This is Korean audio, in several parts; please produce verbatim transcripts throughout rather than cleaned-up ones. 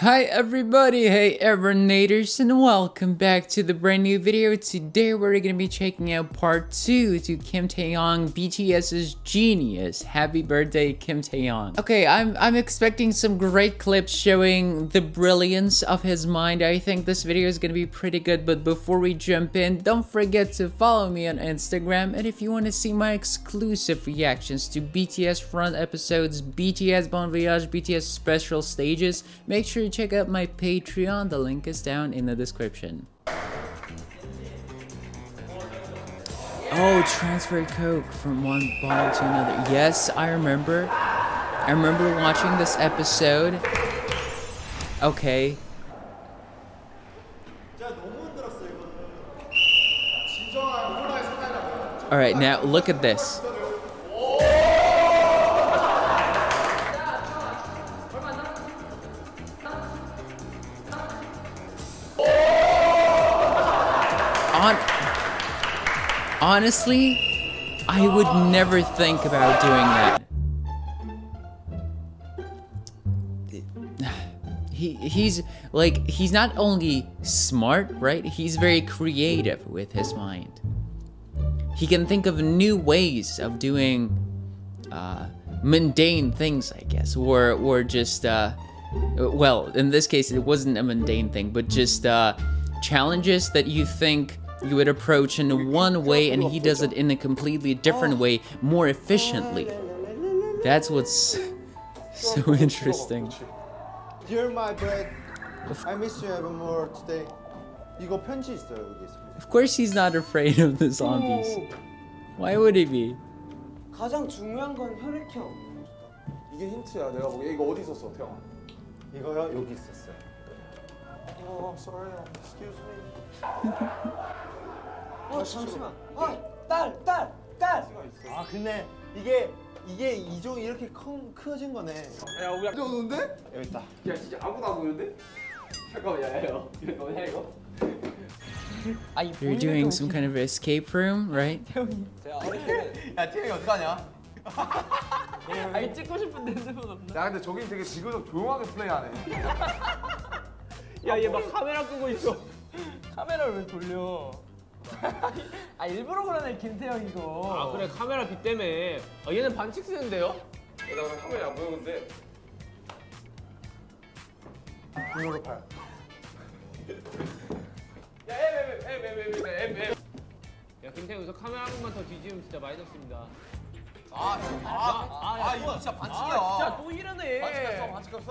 Hi everybody, hey Evernators, and welcome back to the brand new video. Today we're gonna be checking out part two to Kim Taehyung, B T S's Genius. Happy birthday, Kim Taehyung. Okay, I'm I'm expecting some great clips showing the brilliance of his mind. I think this video is gonna be pretty good, but before we jump in, don't forget to follow me on Instagram, and if you want to see my exclusive reactions to B T S run episodes, B T S Bon Voyage, B T S special stages, make sure check out my Patreon. The link is down in the description. Oh, transfer Coke from one bottle to another. Yes, I remember. I remember watching this episode. Okay. Alright, now look at this. Honestly, I would never think about doing that. He, he's like, he's not only smart, right? He's very creative with his mind. He can think of new ways of doing uh, mundane things, I guess, or, or just, uh, well, in this case, it wasn't a mundane thing, but just uh, challenges that you think you would approach in one way, and he does it in a completely different way, more efficiently. That's what's so interesting. You're my bread. I miss you even more today. Of course he's not afraid of the zombies. Why would he be? 가장 중요한 건 혈액형. 이게 힌트야. 내가 보기에 이거 어디 있었어, 태영? 이거요? 여기 있었어요. Oh, I'm sorry. Excuse me. 어, 잠시만. 어이, 딸, 딸, 딸. 아, 근데 이게 이게 이종이 이렇게 큰 커진 거네. 야, 우리 안 오는데? 여기 있다. 야, 진짜 아무도 안 오는데? 잠깐만, 야, 야, 이거 뭐냐 이거? You're doing some kind of escape room, right? 태영이. 야, 태영이 어떡하냐? 아니, 찍고 싶은데 생각 없나? 야, 근데 저긴 되게 지그적 조용하게 플레이하네. 야, 얘 막 카메라 끄고 있어. 카메라를 왜 돌려? 아, 일부러 그러네, 김태형 이거. 아, 그래, 카메라 빛 때문에. 아, 얘는 반칙 쓰는데요? 야, 나 카메라 안 보여, 근데. 이걸로 팔. 야, 엠, 엠, 엠, 엠, 엠, 엠, 엠. 야, 김태형 여기서 카메라 한 번만 더 뒤지면 진짜 마이너스입니다. 아, 아, 아, 아, 아, 이거 진짜 반칙이야. 아, 진짜 또 이러네. 반칙 갔어, 반칙 갔어?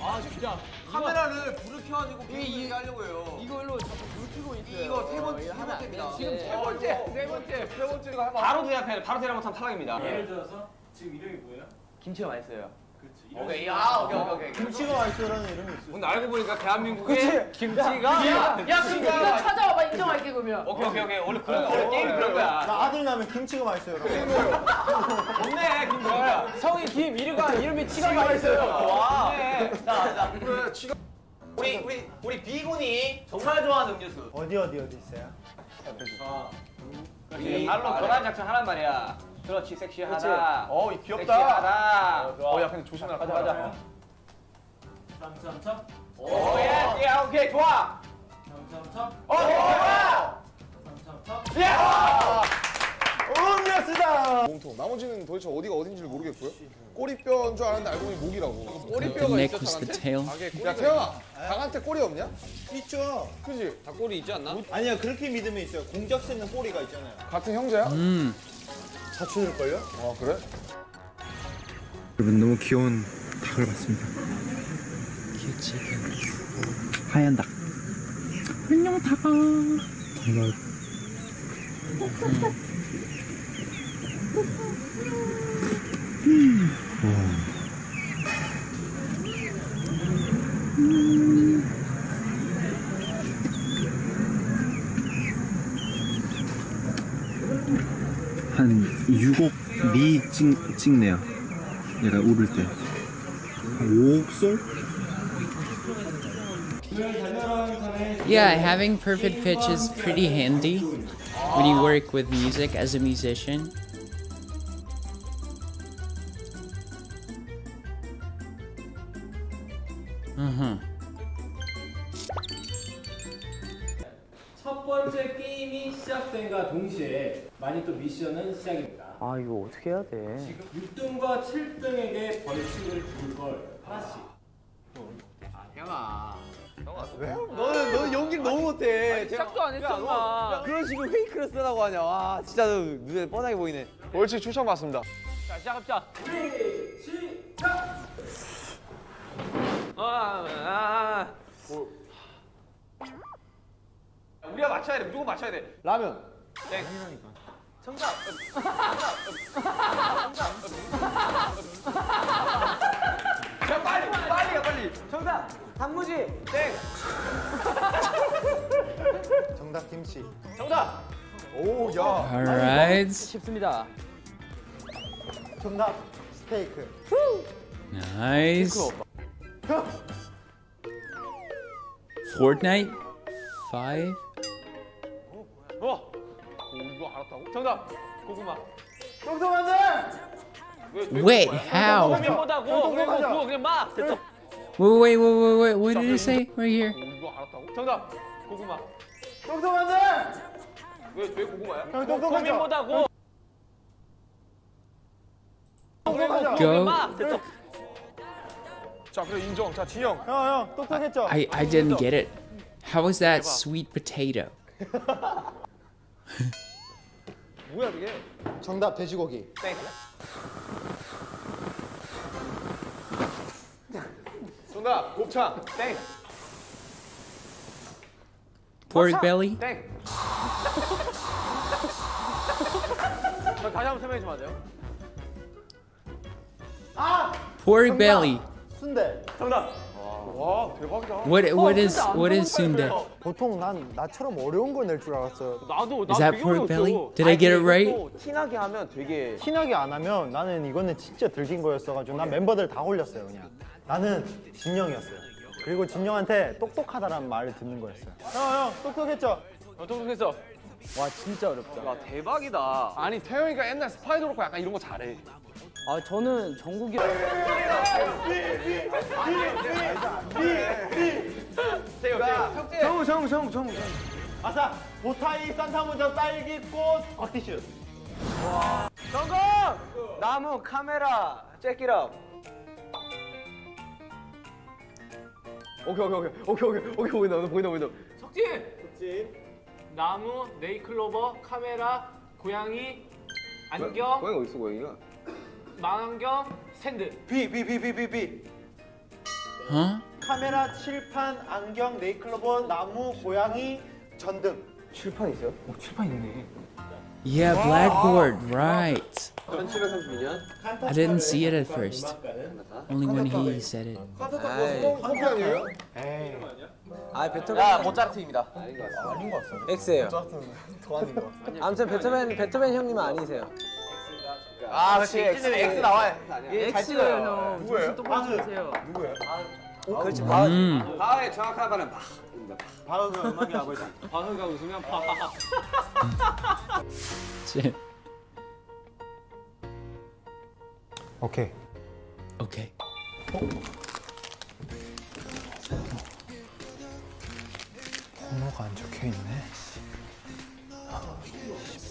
아, 진짜 카메라를 불을 켜가지고 게임을 하려고 해요. 이거 일로 자꾸 불 켜고 있어요. 이거 세 번째, 세 번째입니다. 지금 세 번째, 세 번째, 세 번째가 바로 대답해야 돼. 바로 대답 못하면 탈락입니다. 예를 들어서 지금 이름이 뭐예요? 김치가 맛있어요. 그렇지. 오케이, 아, 오케이, 오케이. 김치가 맛있어요라는 이름이 있어요. 오늘 알고 보니까 대한민국에 김치가. 야, 그럼 네가 찾아와봐. 인정할게, 그러면. 오케이, 오케이, 오케이. 원래 그런 거래 게임 그런 거야. 나 아들 나면 김치가 맛있어요. 없네, 김치가. 성이 김, 이름과 이름이 치가 맛있어요. 나, 나. 지금 우리 우리 우리 비군이 정말 좋아하는 음료수. 어디 어디 어디 있어요? 아, 우리 발로 변환 작전 하란 말이야. 그렇지, 섹시하다. 어, 귀엽다. 섹시하다. 어, 좋아. 어, 야, 근데 조심해라. 가자, 가자. 삼삼삼. 오, 예, 예, 오케이, 좋아. 삼삼삼. 어, 좋아. 삼삼삼. 예. 음료수다. 몸통. 나머지는 도대체 어디가 어딘지를 모르겠고요. 꼬리뼈인 줄 알았는데 알고 보니 목이라고. 꼬리뼈가 있어, 닭한테? 야, 태영아, 닭한테 꼬리 없냐? 있죠. 그지? 닭꼬리 있지 않나? 아니야, 그렇게 믿으면 있어요. 공작 쓰는 꼬리가 있잖아요. 같은 형제야? 음. 사촌일걸요? 아, 그래? 여러분, 너무 귀여운 닭을 봤습니다. 귀엽지? 하얀 닭. 안녕, 닭아. 정말. 음. 한 육억 미 찍, 찍네요. 얘가 오를 때. 한 오억 솔? Yeah, having perfect pitch is pretty handy when you work with music as a musician. 첫 번째 게임이 시작된과 동시에 마니또 미션은 시작입니다. 아 이거 어떻게 해야 돼? 지금 육 등과 칠 등에게 벌칙을 줄 걸 하나씩. 아 형아 너가 왜? 너는 너 연기를 너무 못해. 아니, 시작도 안 했잖아. 그런 식으로 페이크를 쓰라고 하냐. 와 진짜 너 눈에 뻔하게 보이네. 벌칙 추천 받습니다. 자 시작합시다. 우리 시작! 아, 아. 뭐. 우리가 맞춰야 돼. 무조건 맞춰야 돼. 라면. 네. 정답. 자 빨리 빨리 가 빨리. 정답. 단무지. 땡. 정답 김치. 정답. 오 야. Alright. 쉽습니다. 정답 스테이크. Nice. Fortnite five. 어? 뭐야? 오, 이거 알았다고? 정답! 고구마. 정답하네! Wait, how? Wait, wait, wait, wait. What did it say right here? 오, 이거 알았다고? 정답! 고구마. 정답하네! 왜, 왜 고구마야? 고민보다고. Go. 자, 그래 인정. 자, 진영. 형, 형. 똑똑했죠? I I didn't get it. How is that sweet potato? 뭐야, 이게? 정답 돼지고기. 땡. 정답 곱창. 땡. Pork belly. 땡. 다시 한번 설명해 주면 안 돼요? 아! Pork belly. 순대. 정답. 와, 와 대박이다. What, what is what is 순대? 보통 난 나처럼 어려운 걸 낼 줄 알았어요. 나도 나 되게 어려웠어. Did I get it right? 티나게 하면 되게 티나게 안 하면 나는 이거는 진짜 들킨 거였어가지고 난 멤버들 다 홀렸어요 그냥. 나는 진영이었어요. 그리고 진영한테 똑똑하다라는 말을 듣는 거였어요. 형, 형 똑똑했죠? 어, 똑똑했어. 와 진짜 어렵다. 와 대박이다. 아니 태형이가 옛날 스파이더로고 약간 이런 거 잘해. 아 저는 정국이. 정우 정우 정우 정우. 아싸 보타이 산타모자 딸기꽃 겉티슈. 정국 나무 카메라 잭이럽. 오케이 오케이 오케이 오케이 오케이 보인다 보인다 보인다. 석진. 석진. 나무 네이클로버 카메라 고양이 안경. 고양이 어디 있어 고양이가? 망원경 샌드. B B B B B B. 어? 카메라 칠판 안경 네이클로버 나무 고양이 전등. 칠판 있어요? 오 칠판 있네. Yeah, blackboard, right. 천칠백삼십이 년. I didn't see it at first. Only when he said it. 커피 아니에요? 에이. 아 베토벤. 야 모차르트입니다. 아닌 것 같아. 아닌 것 같아. X예요. 모차르트는 더 아닌 것 같아. 아무튼 베토벤 베토벤 형님은 아니세요. 아, 그렇지. X, X 나와요. X요. 누구예요? 똑바로 누구예요? 그렇지. 바흐. 바흐의 정확한 발음은 바흐입니다. 바흐가 음악이라고 해서 바흐가 웃으면 바흐. 제. 오케이. 오케이. 번호가 안 적혀 있네. 십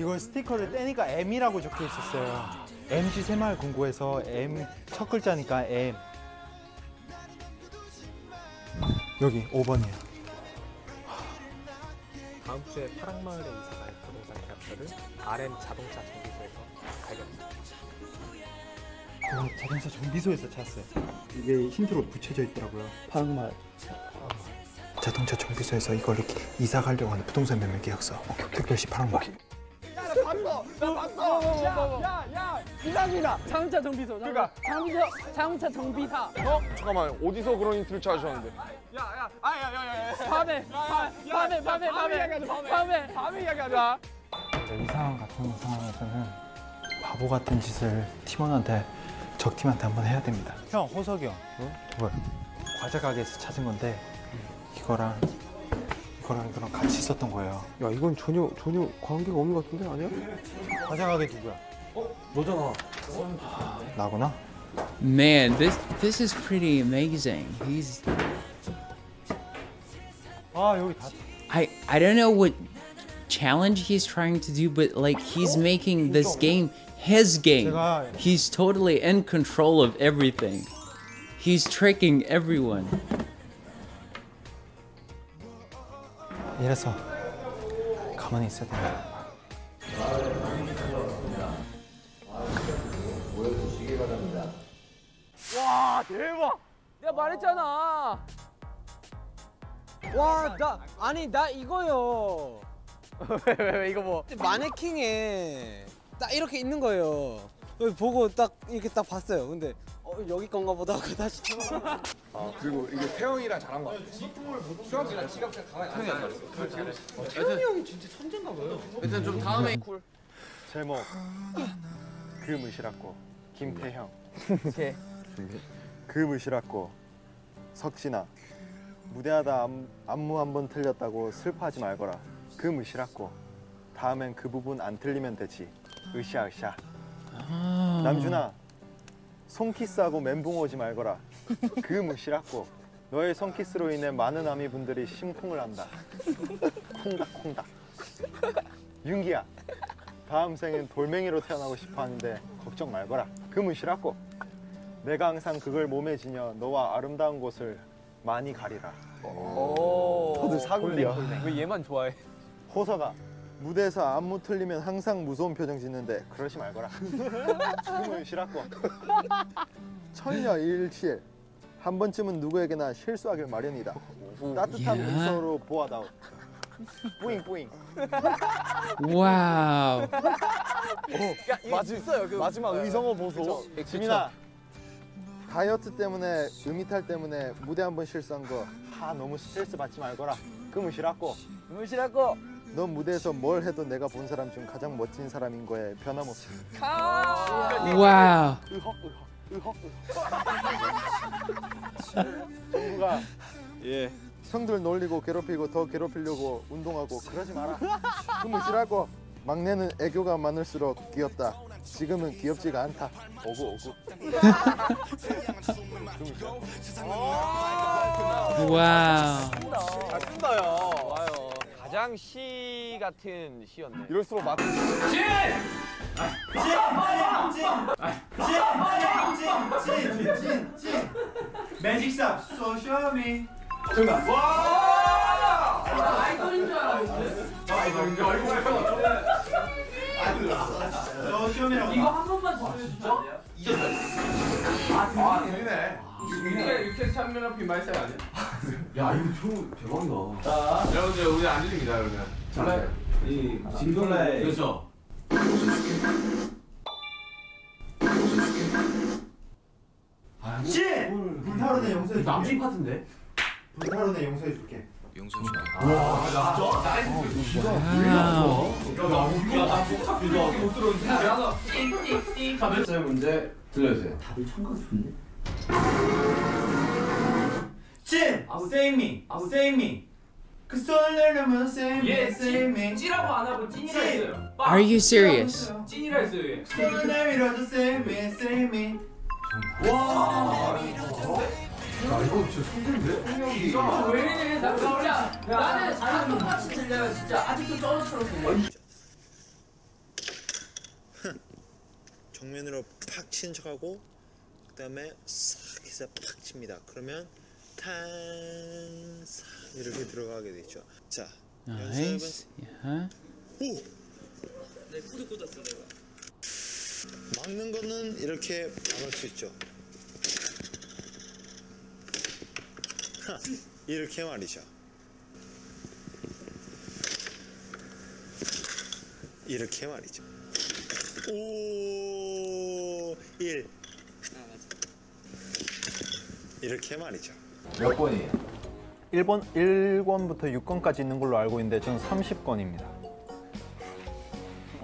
이걸 스티커를 떼니까 M이라고 적혀 있었어요. 엠지 새마을 공고에서 M 첫 글자니까 M. 여기 오 번이에요. 다음 주에 파랑마을에 이사갈 부동산 계약서를 알엠 자동차 정비소에서 발견했어요. 어, 자동차 정비소에서 찾았어요. 이게 힌트로 붙여져 있더라고요. 파랑마을. 아, 자동차 정비소에서 이걸 이렇게 이사가려고 하는 부동산 매매 계약서. 오케이, 오케이. 특별시 파랑마을. 봤어! 나 봤어! 야! 야! 야! 이상이다! 자동차 정비소! 그러니까! 자동차 정비사! 어? 잠깐만 어디서 그런 힌트를 찾으셨는데? 야야 아야야야 밤에 밤에 밤에 밤에 밤에 밤에 이야기하자. 이 상황 같은 상황에서는 바보 같은 짓을 팀원한테 적 팀한테 한번 해야 됩니다. 형 호석이 형. 응? 왜? 과자 가게에서 찾은 건데 이거랑 이거랑 이거랑 같이 있었던 거예요. 야 이건 전혀 전혀 관계가 없는 것 같은데 아니야? 과자 가게 누구야? 어? 너잖아. 아, 나구나. Man, this this is pretty amazing. He's 아, 여기 다... I I don't know what challenge he's trying to do, but like he's making this game his game. He's totally in control of everything. He's tricking everyone. 이래서 가만히 있어야 돼. 와 대박! 내가 말했잖아. 와 나 아니 나 이거요. 왜 왜 왜 이거 뭐? 마네킹에 딱 이렇게 있는 거예요. 보고 딱 이렇게 딱 봤어요. 근데 어, 여기 건가 보다 하고 다시. 아 그리고 이게 태형이랑 잘한 거 같아. 수학이랑 지갑이랑 강아지 안 잘했어. 태형이 형이 진짜 천재인가 봐요. 일단 좀 다음에 쿨. 제목 그 무시라고 김태형. 오케이. 그 무시라고 석진아 무대하다 암, 안무 한 번 틀렸다고 슬퍼하지 말거라. 그 무시라고 다음엔 그 부분 안 틀리면 되지. 으쌰으쌰. 아 남준아 손키스하고 멘붕 오지 말거라. 그 무시라고 너의 손키스로 인해 많은 아미분들이 심쿵을 한다. 콩닥콩닥. 윤기야 다음 생엔 돌멩이로 태어나고 싶어 하는데 걱정 말거라. 그 무시라고 내가 항상 그걸 몸에 지녀 너와 아름다운 곳을 많이 가리라. 다들 사골이야. 왜 얘만 좋아해? 호서가 무대에서 안무 틀리면 항상 무서운 표정 짓는데 그러지 말거라. 죽음을 싫었고. 천여일실 한 번쯤은 누구에게나 실수하길 마련이다. 따뜻한 미소로 보아다오. 뿌잉 뿌잉. 와우. 마지막 의성어 보소. 지민아. 다이어트 때문에, 음이탈 때문에 무대 한번 실수한 거 다 너무 스트레스 받지 말거라. 그 무시라고. 그 무시라고. 넌 무대에서 뭘 해도 내가 본 사람 중 가장 멋진 사람인 거에 변함없어. 와우. 으헉 으헉 으헉 으헉. 정부가 예. 형들 놀리고 괴롭히고 더 괴롭히려고 운동하고 그러지 마라. 그 무시라고. 막내는 애교가 많을수록 귀엽다. 지금은 귀엽지가 않다. 오구 오구. 와우. 잘 쓴다요. 와요. 가장 시 같은 시였네. 이럴수록 맞. 시. 진진진진진진진 매직샵 소셜미. 정답. 와. 아이돌인 줄 알았는데. 아이돌인 줄 알고. 이거 한 번만 더 해주죠? 아, 재밌네. 육회 참면 앞이 말살 아니야? 야, 이거 대박이다. 자, 여러분들 우리 안주입니다, 그러면. 정말 이 진돌라의 그렇죠. 씨! 불타오르네 용서해줄게. 남진 같은데? 불타오르네 용서해줄게. 용서해줄게. 와, 진짜? 나이스. 진짜? 몰랐어. 자, 문제 들려주세요. 다들 청각 좋네. 찐! Save me! Save me! 그 설레려면 Save me! Save me! 찐이라고 안 하고 찐이라 했어요. Are you serious? 찐이라 했어요. 설레려도 Save me! Save me! 와! 야 이거 진짜 성공인데? 이거 왜 이래? 나 진짜 나는 다 똑같이 들려요 진짜. 아직도 저처럼 들려요. 정면으로 팍 치는 척하고 그다음에 싹 해서 팍 칩니다. 그러면 탄 싹 이렇게 들어가게 되죠. 자, 연습은 오! 내 코드 꽂았어 내가. 막는 거는 이렇게 막을 수 있죠. 하, 이렇게 말이죠. 이렇게 말이죠. 오, 일. 아, 맞아. 이렇게 말이죠. 몇 번이에요? 일 번, 일 권부터 육 권까지 있는 걸로 알고 있는데 저는 삼십 권입니다.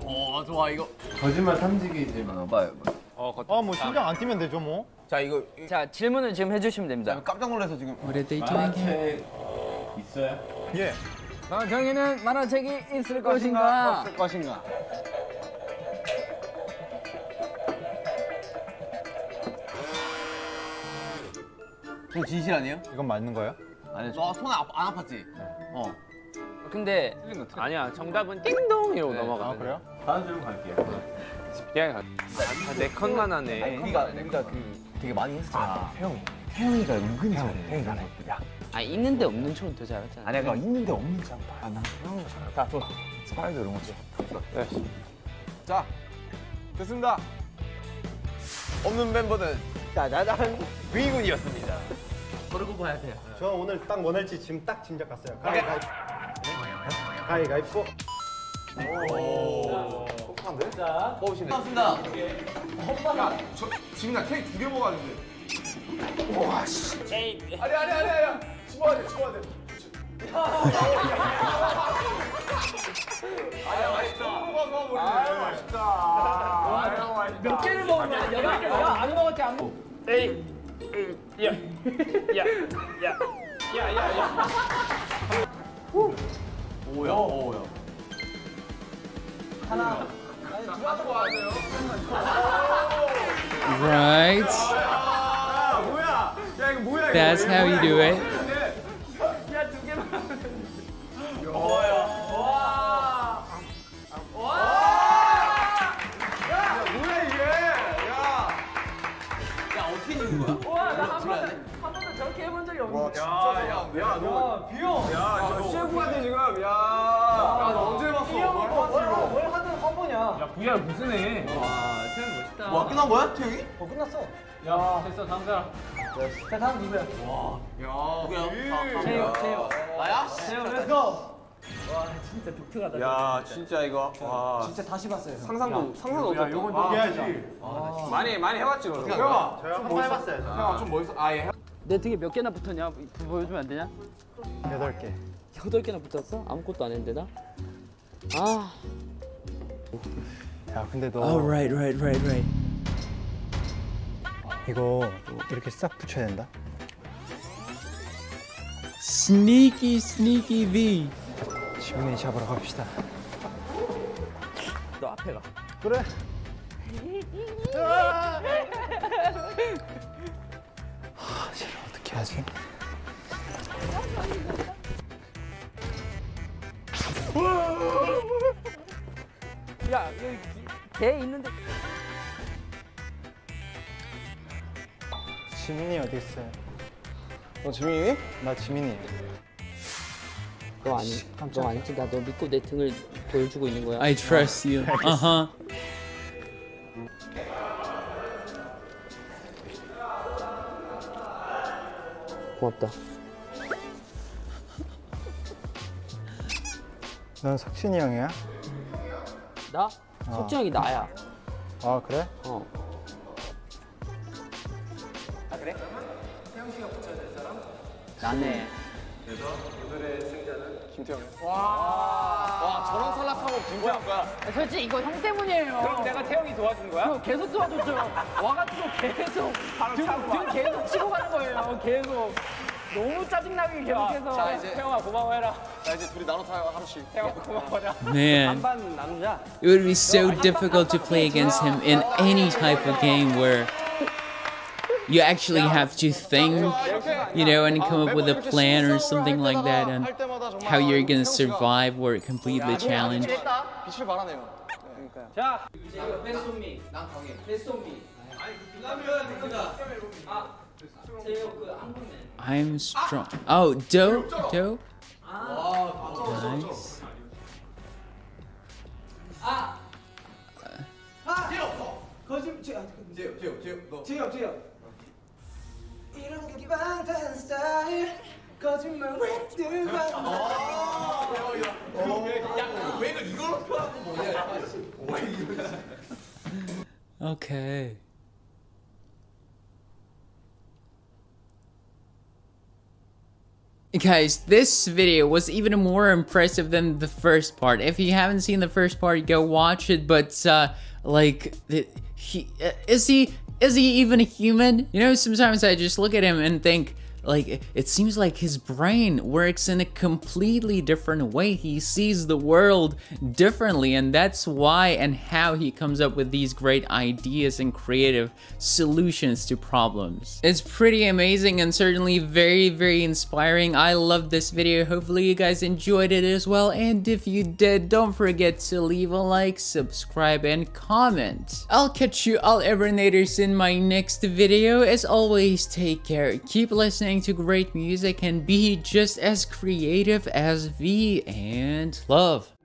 오, 좋아 이거. 거짓말 삼지기지 마봐요. 어, 아, 뭐 심장 안 뛰면 되죠 뭐. 자, 이거 자, 질문을 지금 해 주시면 됩니다. 깜짝 놀라서 지금. 올해 데이트에 있어요? 예. 아, 경희는 만화책이 있을 것인가? 없을 것인가? 저 진실 아니에요? 이건 맞는 거예요? 아니요. 너 손 안 아팠지? 네. 어. 근데 아니야. 정답은 띵동 이러고 네. 넘어가. 아, 그래요? 다음 질문 갈게요. 십 개 가. 내 컷만 하네. 그러니까 그러니까 그 되게 많이 했잖아. 아, 태영이. 태영이가 은근히 잘해. 태영이가 야. 아, 있는데 없는 척은 더 잘하잖아. 아니야. 그러니까 있는데 없는 척. 아, 난 태영이 잘해. 자, 또 스파이더 이런 거지. 네. 자. 됐습니다. 없는 멤버는 짜자잔 V군이었습니다. 모르고 봐야 돼요. 저 오늘 딱 뭐 낼지 지금 딱 짐작 갔어요. 가위가위. 가위가위보. 오. 폭탄데? 자, 뽑으시네. 반갑습니다. 헛바가. 저 지금 나 케이크 두 개 먹었는데. 와 씨. 에이. 아니 아니 아니 아니야. 집어야 돼. 집어야 돼. 아유 맛있다. 아유 맛있다. 와, 맛있다. 몇 개를 먹은 거야? 여덟 개. 야, 안 먹었지 안 먹. 에이. 야, 야, 야, 야, 야, 야. 오, 오야, 오야. 하나, 아니 두 가지 와세요. Right. 아, 뭐야? 야 이거 뭐야? That's how you do it. 야 두 개만. 오야, 와, 와. 와, 나 한 번도 저렇게 해본 적이 없는데. 야, 야, 야, 너 비용. 야, 셰프한테 지금. 야, 야, 너 언제 해봤어? 뭘 하든 한 번이야. 야, 브이알 무슨 해? 와, 태영이 멋있다. 와, 끝난 거야, 태영이? 어, 끝났어. 야, 됐어, 다음 사람. 자, 다음 누구야? 와, 야, 누구야? 채영, 채영. 나야? 채영, 렛츠고. 와 진짜 독특하다. 야 진짜 이거 와 진짜 다시 봤어요. 상상도 상상도 못했다. 이건 얘기하지. 많이 많이 해봤지 너. 태영아 한번 해봤어요. 태영아 좀 멋있어. 아예. 내 등에 몇 개나 붙었냐? 보여주면 안 되냐? 여덟 개. 여덟 개나 붙었어? 아무것도 안 했는데 나? 아. 야 근데 너. Oh right right right right. 이거 이렇게 싹 붙여야 된다. Sneaky sneaky V. 지훈이 잡으러 갑시다. 너 앞에 가. 그래. 아, 쟤를 어떻게 하지? 야, 여기 개 있는데. 지민이 어디 있어요? 너 지민이? 나 지민이에요. 너 안, 너 안 찍어. 너 믿고 내 등을 보여주고 있는 거야. I trust you. 아하. 고맙다. 넌 석진이 형이야? 나? 어. 석진이 형이 나야. 아 그래? 어. 아 그래? 태영 씨가 붙여야 될 사람? 나네. 그래서 오늘의 승자는 김태형. 와, 와 저런 탈락하고 김태형과. 솔직히 이거 형 때문이에요. 그럼 내가 태형이 도와준 거야? 계속 도와줬죠. 와가지고 계속 등, 등 계속 치고 가는 거예요. 계속 너무 짜증나게 계속해서. 자, 이제 태형아 고마워해라. 자 이제 둘이 나눠 타요 하루씩. 태형아 고마워라. 반반 나누자. It would be so difficult to play against him in any type of game where. You actually have to think, you know, and come up with a plan or something like that, and how you're gonna survive or complete the challenge. I'm strong. Oh, do, do. Nice. 이런 게 방탄 스타일 거짓말 웹툰 방탄 왜 이걸로 표현하고 뭐냐 오케이 Guys, this video was even more impressive than the first part. If you haven't seen the first part, go watch it. But uh like he uh, is he is he even a human? You know, sometimes I just look at him and think, like, it seems like his brain works in a completely different way. He sees the world differently, and that's why and how he comes up with these great ideas and creative solutions to problems. It's pretty amazing and certainly very, very inspiring. I loved this video. Hopefully you guys enjoyed it as well, and if you did, don't forget to leave a like, subscribe, and comment. I'll catch you all Evernators in my next video. As always, take care, keep listening to great music, and be just as creative as V, and love.